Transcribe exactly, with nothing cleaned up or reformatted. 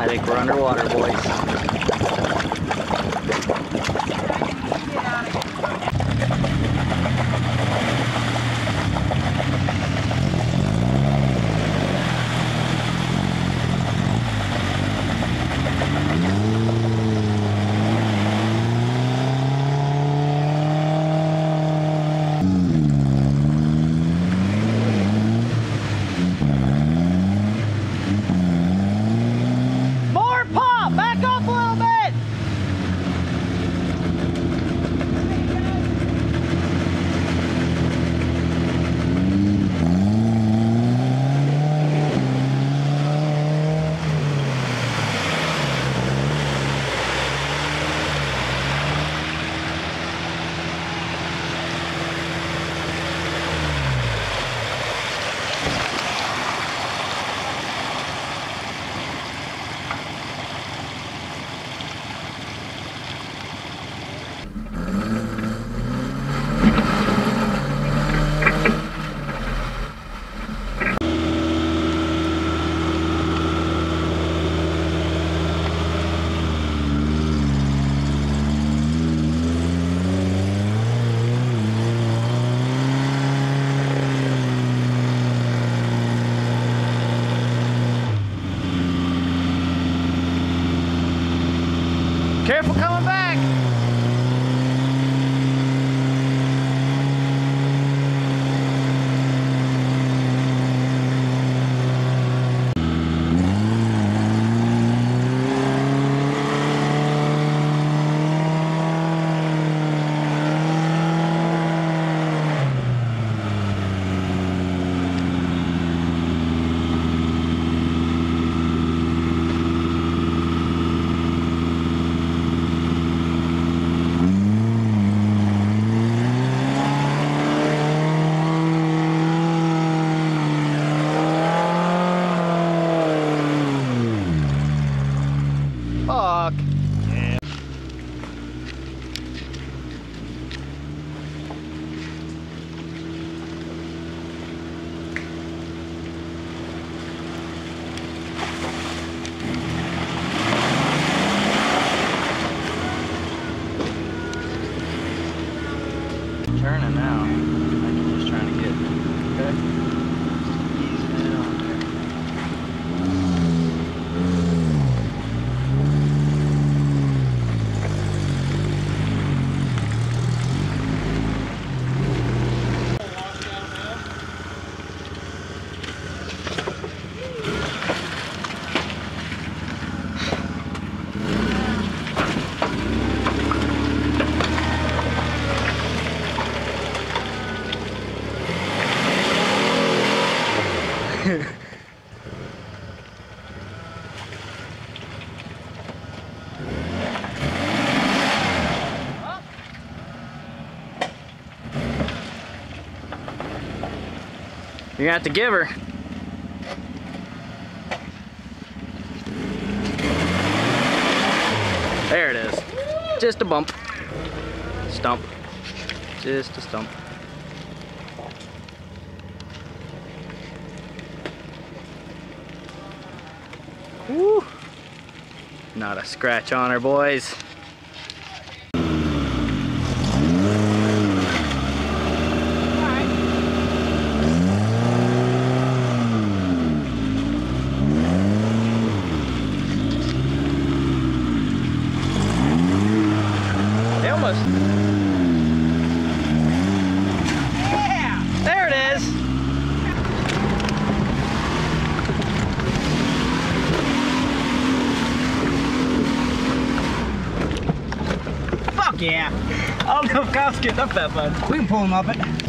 I think we're underwater, boys. Careful coming back! Turning now. I'm just trying to get okay. Just easing it on You're gonna have to give her. There it is. Just a bump. Stump. Just a stump. Woo! Not a scratch on her, boys. Yeah! There it is! Fuck yeah! I don't know if cops get up that fun. We can pull them up it.